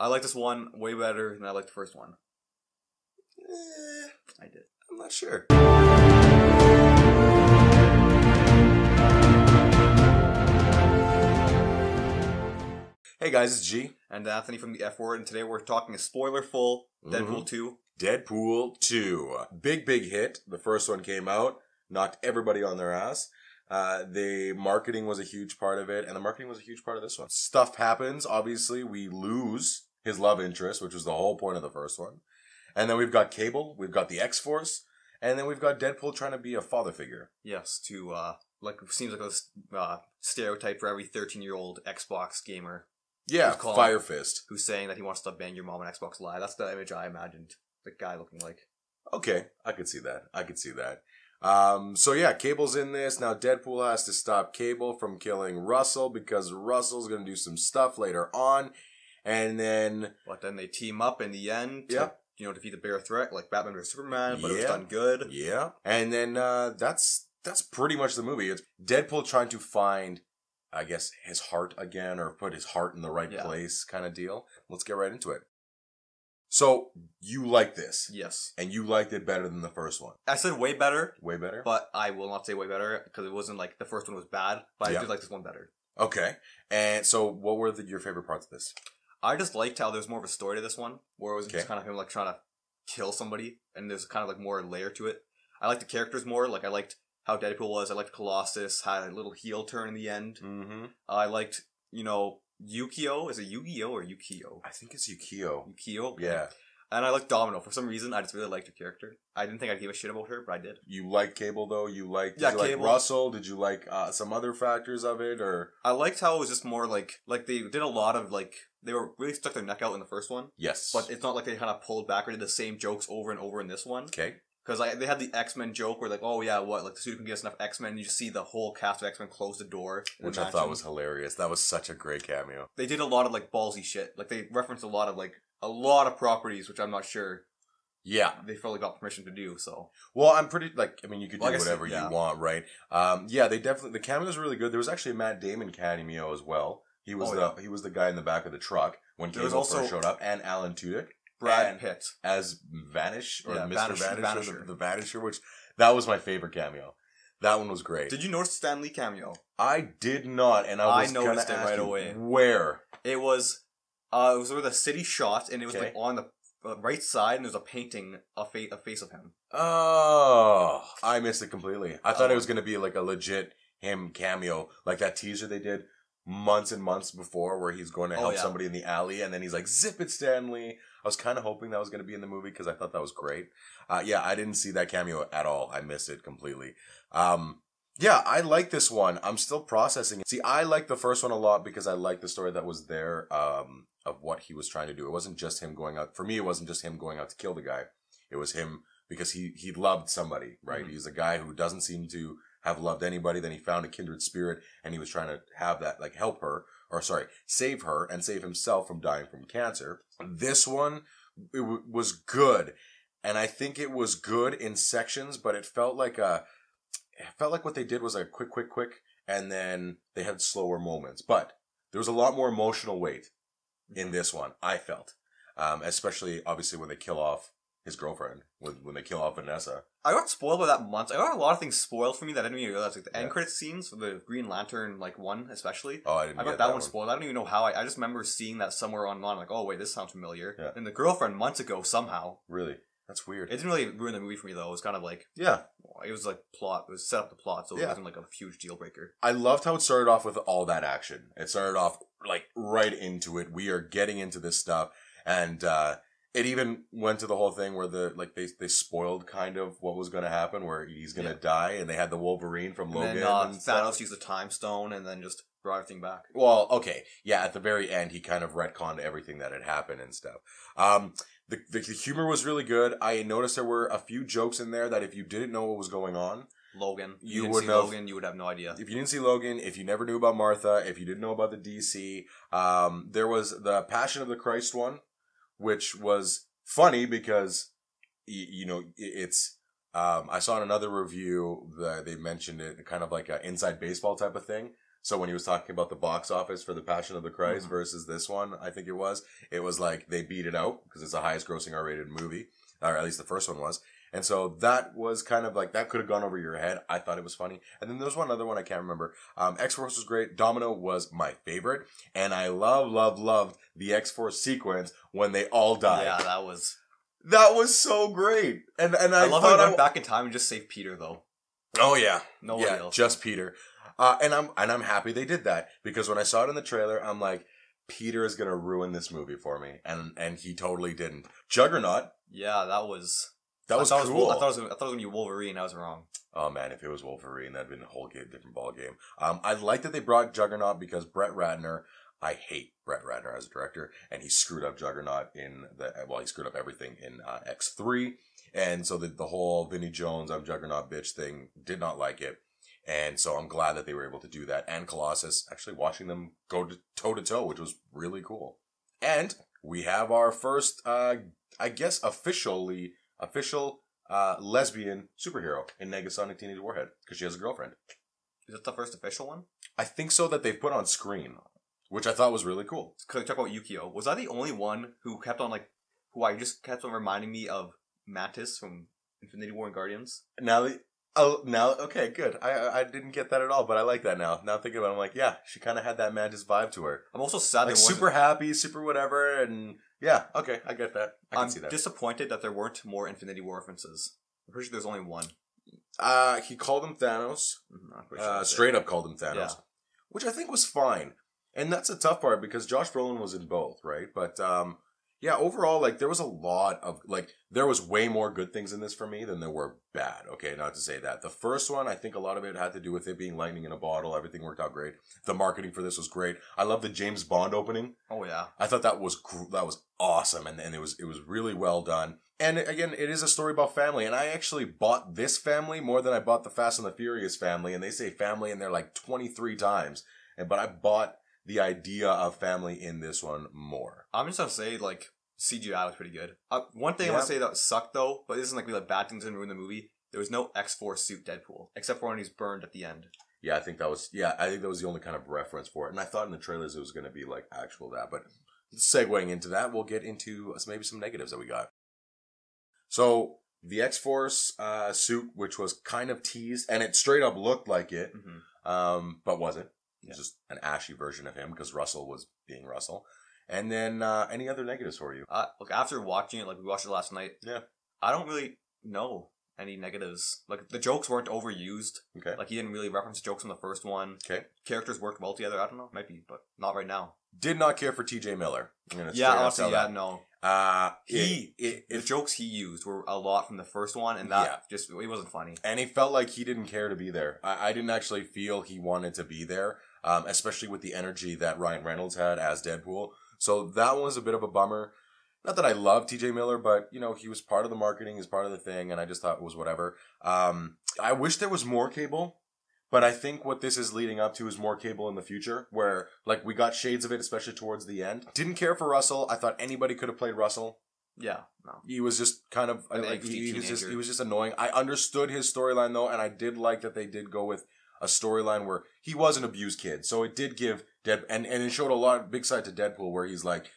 I like this one way better than I like the first one. I did. I'm not sure. Hey guys, it's G and Anthony from the F Word, and today we're talking a spoiler-full Deadpool 2. Deadpool 2. Big hit. The first one came out, knocked everybody on their ass. The marketing was a huge part of it, and the marketing was a huge part of this one. Stuff happens, obviously. We lose his love interest, which was the whole point of the first one. And then we've got Cable, we've got the X-Force, and then we've got Deadpool trying to be a father figure. Yes, to, like, seems like a stereotype for every 13-year-old Xbox gamer. Yeah, Firefist. Who's saying that he wants to bang your mom on Xbox Live. That's the image I imagined the guy looking like. Okay, I could see that. I could see that. So yeah, Cable's in this. Now Deadpool has to stop Cable from killing Russell because Russell's going to do some stuff later on. And then... But then they team up in the end to, you know, defeat the bare threat, like Batman vs. Superman, but it was done good. Yeah. And then that's pretty much the movie. It's Deadpool trying to find, I guess, his heart again, or put his heart in the right place kind of deal. Let's get right into it. So, you like this. Yes. And you liked it better than the first one. I said way better. Way better. But I will not say way better, because it wasn't like the first one was bad, but I did like this one better. Okay. And so, what were your favorite parts of this? I just liked how there's more of a story to this one, where it was just kind of him like trying to kill somebody, and there's kind of like more layer to it. I liked the characters more. Like, I liked how Deadpool was. I liked Colossus, had a little heel turn in the end. Mm-hmm. I liked, you know... Yukio? Is it Yu-Gi-Oh or Yukio? I think it's Yukio. Yukio? Yeah. And I liked Domino. For some reason, I just really liked her character. I didn't think I'd give a shit about her, but I did. You liked Cable, though? You liked, did you like Russell? Did you like some other factors of it? Or I liked how it was just more like they did a lot of, like, they were really stuck their neck out in the first one. Yes. But it's not like they kind of pulled back or did the same jokes over and over in this one. Okay. Because they had the X-Men joke where, like, oh, yeah, what? Like, the studio can get us enough X-Men. And you just see the whole cast of X-Men close the door. Which I thought was hilarious. That was such a great cameo. They did a lot of, like, ballsy shit. Like, they referenced a lot of properties, which I'm not sure they fully got permission to do, so. Well, I'm pretty, like, I mean, you could do whatever you want, right? Yeah, they definitely, the cameos were really good. There was actually a Matt Damon cameo as well. He was he was the guy in the back of the truck when Cable first showed up, and Alan Tudyk. Brad Pitt. As Vanish, or Mr. Vanisher. The Vanisher, which, that was my favorite cameo. That one was great. Did you notice the Stan Lee cameo? I did not, and I noticed it right away. Where? It was with a city shot, and it was like on the right side, and there's a painting, a face of him. Oh, I missed it completely. I thought it was going to be like a legit him cameo, like that teaser they did months and months before where he's going to help somebody in the alley, and then he's like, zip it, Stan Lee. I was kind of hoping that was going to be in the movie because I thought that was great. Yeah, I didn't see that cameo at all. I missed it completely. Yeah, I like this one. I'm still processing it. See, I like the first one a lot because I like the story that was there of what he was trying to do. It wasn't just him going out. For me, it wasn't just him going out to kill the guy. It was him because he loved somebody, right? Mm-hmm. He's a guy who doesn't seem to have loved anybody. Then he found a kindred spirit and he was trying to have that, like, help her. Or sorry, save her and save himself from dying from cancer. This one, it was good. And I think it was good in sections, but it felt like what they did was a quick. And then they had slower moments. But there was a lot more emotional weight in this one, I felt. Especially, obviously, when they kill off his girlfriend, when they kill off Vanessa. I got spoiled by that month. I got a lot of things spoiled for me that I didn't even realize. Like the end credits scenes, the Green Lantern one especially. Oh, I didn't. I got that one spoiled. I don't even know how. I just remember seeing that somewhere online. Like, oh wait, this sounds familiar. Yeah. And the girlfriend months ago somehow. Really, that's weird. It didn't really ruin the movie for me though. It was kind of like it was like plot. It was set up the plot, so it wasn't like a huge deal breaker. I loved how it started off with all that action. It started off like right into it. We are getting into this stuff and. It even went to the whole thing where they spoiled kind of what was going to happen, where he's going to die, and they had the Wolverine from Logan. And then Thanos used the time stone and then just brought everything back. Well, okay. Yeah, at the very end, he kind of retconned everything that had happened and stuff. The humor was really good. I noticed there were a few jokes in there that if you didn't know what was going on... Logan. You would have no idea. If you didn't see Logan, if you never knew about Martha, if you didn't know about the DC, there was the Passion of the Christ one. Which was funny because, you know, it's... I saw in another review that they mentioned it, kind of like an inside baseball type of thing. So when he was talking about the box office for the Passion of the Christ versus this one, I think it was like they beat it out because it's the highest grossing R-rated movie, or at least the first one was. And so that was kind of like, that could have gone over your head. I thought it was funny. And then there's one other one I can't remember. X-Force was great. Domino was my favorite. And I loved the X-Force sequence when they all died. Yeah, that was so great. And I love how I went back in time and just saved Peter though. Oh yeah. Nobody else. Just Peter. And I'm happy they did that, because when I saw it in the trailer, I'm like, Peter is going to ruin this movie for me. And he totally didn't. Juggernaut. Yeah, that was cool. I thought it was going to be Wolverine. I was wrong. Oh, man. If it was Wolverine, that'd been a whole different ballgame. I like that they brought Juggernaut because Brett Ratner, I hate Brett Ratner as a director, and he screwed up Juggernaut in the, well, he screwed up everything in X3. And so the whole Vinnie Jones, I'm Juggernaut bitch thing, did not like it. And so I'm glad that they were able to do that. And Colossus, actually watching them go toe-to-toe, which was really cool. And we have our first, I guess, official lesbian superhero in Negasonic Teenage Warhead, because she has a girlfriend. Is that the first official one? I think so, that they've put on screen, which I thought was really cool. Could I talk about Yukio? Was I the only one who kept on, like, who I just kept on reminding me of Mantis from Infinity War and Guardians? Now, okay, good. I didn't get that at all, but I like that now. Now thinking about it, I'm like, yeah, she kind of had that Mantis vibe to her. I'm also sad. Like, super happy, super whatever, and yeah, okay, I get that. I can see that. I'm disappointed that there weren't more Infinity War references. I'm pretty sure there's only one. He called him Thanos. Sure straight up called him Thanos. Yeah. Which I think was fine. And that's a tough part, because Josh Brolin was in both, right? But, yeah, overall, like, there was a lot of, like, there was way more good things in this for me than there were bad, okay, not to say that. The first one, I think a lot of it had to do with it being lightning in a bottle. Everything worked out great. The marketing for this was great. I love the James Bond opening. Oh, yeah. I thought that was awesome, and it was really well done. And, again, it is a story about family, and I actually bought this family more than I bought the Fast and the Furious family, and they say family in there, like, 23 times, but I bought the idea of family in this one more. I'm just gonna say, like, CGI was pretty good. One thing I want to say that sucked, though, but this isn't like really bad things and ruin the movie. There was no X-Force suit Deadpool, except for when he's burned at the end. Yeah, I think that was the only kind of reference for it. And I thought in the trailers it was going to be like actual that. But segueing into that, we'll get into maybe some negatives that we got. So the X-Force suit, which was kind of teased, and it straight up looked like it, but wasn't. Yeah. Just an ashy version of him, because Russell was being Russell. And then, any other negatives for you? Look, after watching it, like, we watched it last night. Yeah. I don't really know any negatives. Like, the jokes weren't overused. Okay. Like, he didn't really reference jokes in the first one. Okay. Characters worked well together. I don't know. Might be, but not right now. Did not care for TJ Miller. Yeah, honestly, yeah, no. The jokes he used were a lot from the first one, and that just, it wasn't funny. And he felt like he didn't care to be there. I didn't actually feel he wanted to be there. Especially with the energy that Ryan Reynolds had as Deadpool. So that was a bit of a bummer. Not that I love TJ Miller, but, you know, he was part of the marketing, he's part of the thing, and I just thought it was whatever. I wish there was more Cable, but I think what this is leading up to is more Cable in the future, where, like, we got shades of it, especially towards the end. Didn't care for Russell. I thought anybody could have played Russell. Yeah, no. He was just kind of, like, he was just annoying. I understood his storyline, though, and I did like that they did go with a storyline where he was an abused kid, so it did give and it showed a lot of big side to Deadpool, where he's like,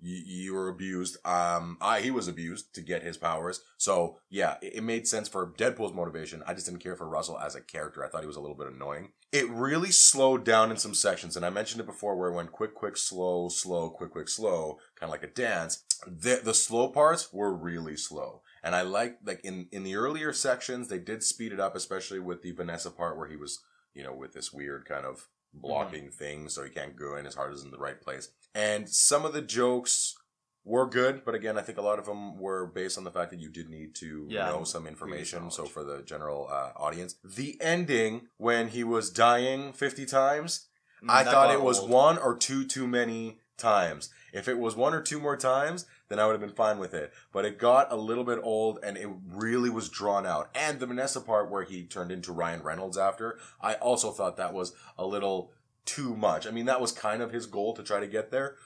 you were abused. He was abused to get his powers, so yeah, it made sense for Deadpool's motivation. I just didn't care for Russell as a character. I thought he was a little bit annoying. It really slowed down in some sections, and I mentioned it before, where it went quick, slow, quick, slow, kind of like a dance. The slow parts were really slow. And I like in the earlier sections, they did speed it up, especially with the Vanessa part where he was, you know, with this weird kind of blocking thing, so he can't go in, his heart is in the right place. And some of the jokes were good, but again, I think a lot of them were based on the fact that you did need to know some information, so for the general audience. The ending, when he was dying 50 times, I thought it was one or two too many times. If it was one or two more times, then I would have been fine with it. But it got a little bit old, and it really was drawn out. And the Vanessa part where he turned into Ryan Reynolds after, I also thought that was a little too much. I mean, that was kind of his goal to try to get there,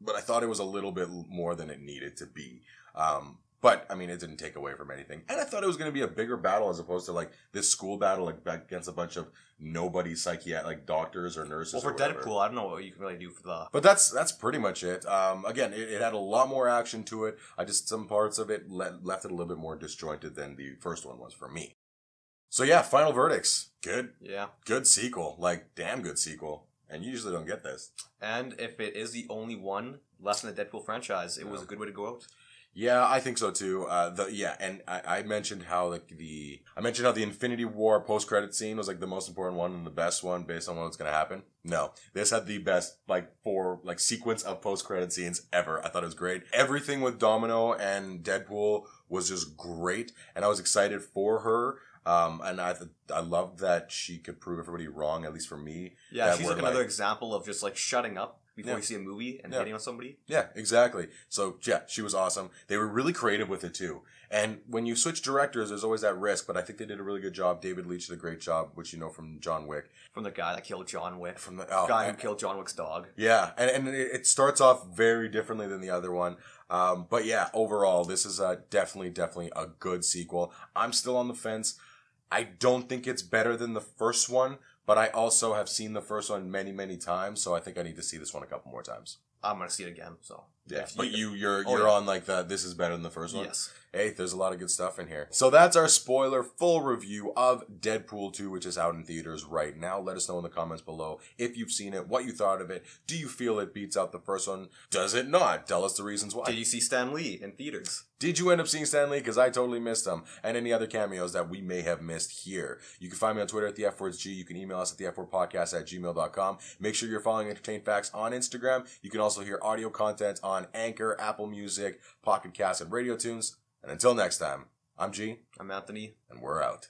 but I thought it was a little bit more than it needed to be. But, I mean, it didn't take away from anything. And I thought it was going to be a bigger battle as opposed to, like, this school battle against a bunch of nobody psychiatric, like, doctors or nurses or whatever. Well, for Deadpool, I don't know what you can really do for the... But that's pretty much it. Again, it had a lot more action to it. I just, some parts of it left it a little bit more disjointed than the first one was for me. So, yeah, final verdicts. Good. Yeah. Good sequel. Like, damn good sequel. And you usually don't get this. And if it is the only one left in the Deadpool franchise, it was a good way to go out. Yeah, I think so too. And I mentioned how like the Infinity War post-credit scene was like the most important one and the best one based on what's going to happen. No, this had the best like sequence of post-credit scenes ever. I thought it was great. Everything with Domino and Deadpool was just great, and I was excited for her. And I loved that she could prove everybody wrong, at least for me. Yeah, she's like another example of just like shutting up before you see a movie and hitting on somebody. Yeah, exactly. So, yeah, she was awesome. They were really creative with it, too. And when you switch directors, there's always that risk, but I think they did a really good job. David Leitch did a great job, which you know from John Wick. From the guy that killed John Wick. From the guy who killed John Wick's dog. Yeah, and it starts off very differently than the other one. But, yeah, overall, this is definitely a good sequel. I'm still on the fence. I don't think it's better than the first one. But I also have seen the first one many, many times, so I think I need to see this one a couple more times. I'm going to see it again, so... Yeah, but you're on like the this is better than the first one. Yes. Hey, there's a lot of good stuff in here. So that's our spoiler full review of Deadpool 2, which is out in theaters right now. Let us know in the comments below if you've seen it, what you thought of it. Do you feel it beats out the first one? Does it not? Tell us the reasons why. Did you see Stan Lee in theaters? Did you end up seeing Stan Lee? Because I totally missed him. And any other cameos that we may have missed here. You can find me on Twitter at the F Words G. You can email us at the F Word Podcast at gmail.com. Make sure you're following Entertain Facts on Instagram. You can also hear audio content on Anchor, Apple Music, Pocket Cast, and Radio Tunes. And until next time, I'm G. I'm Anthony. And we're out.